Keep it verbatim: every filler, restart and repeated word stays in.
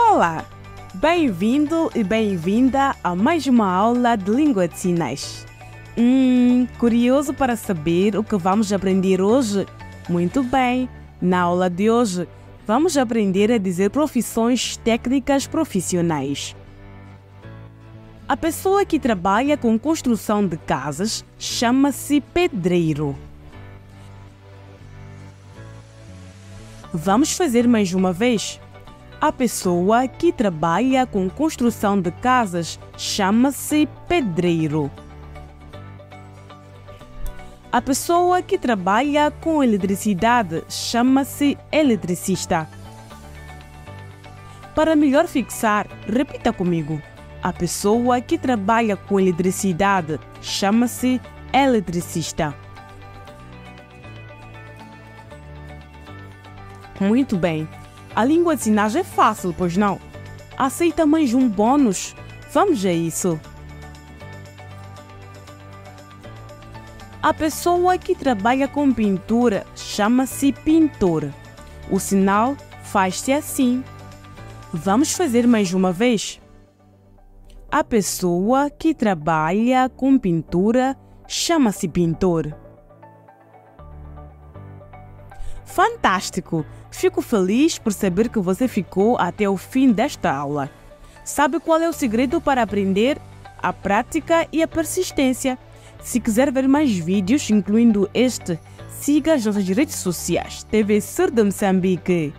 Olá! Bem-vindo e bem-vinda a mais uma aula de língua de sinais. Hum, curioso para saber o que vamos aprender hoje? Muito bem! Na aula de hoje, vamos aprender a dizer profissões técnicas profissionais. A pessoa que trabalha com construção de casas chama-se pedreiro. Vamos fazer mais uma vez. A pessoa que trabalha com construção de casas chama-se pedreiro. A pessoa que trabalha com eletricidade chama-se eletricista. Para melhor fixar, repita comigo. A pessoa que trabalha com eletricidade chama-se eletricista. Muito bem! A língua de sinais é fácil, pois não? Aceita mais um bônus? Vamos a isso! A pessoa que trabalha com pintura chama-se pintor. O sinal faz-se assim. Vamos fazer mais uma vez? A pessoa que trabalha com pintura chama-se pintor. Fantástico! Fico feliz por saber que você ficou até o fim desta aula. Sabe qual é o segredo para aprender? A prática e a persistência. Se quiser ver mais vídeos, incluindo este, siga as nossas redes sociais T V Surdo Moçambique.